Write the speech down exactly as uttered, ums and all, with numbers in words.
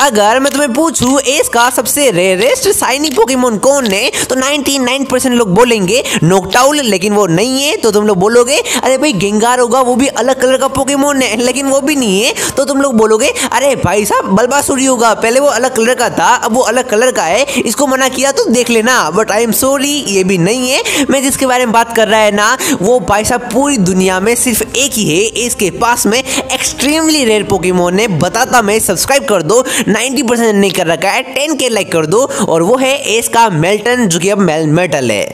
अगर मैं तुम्हें पूछूं एस का सबसे रेयरेस्ट शाइनिंग पोकेमोन कौन है तो निन्यानवे परसेंट लोग बोलेंगे नोकटाउल, लेकिन वो नहीं है। तो तुम लोग बोलोगे अरे भाई गेंगार होगा, वो भी अलग कलर का पोकेमोन है, लेकिन वो भी नहीं है। तो तुम लोग बोलोगे अरे भाई साहब बल्बासुर होगा, पहले वो अलग कलर का था अब वो अलग कलर का है, इसको मना किया तो देख लेना। बट आई एम सॉरी, ये भी नहीं है। मैं जिसके बारे में बात कर रहा है ना वो भाई साहब पूरी दुनिया में सिर्फ एक ही है, इसके पास में एक्सट्रीमली रेयर पोकेमोन है। बताता मैं, सब्सक्राइब कर दो, नब्बे परसेंट नहीं कर रखा है, टेन के लाइक कर दो, और वो है इसका मेल्टन जो कि अब मेलमेटल है।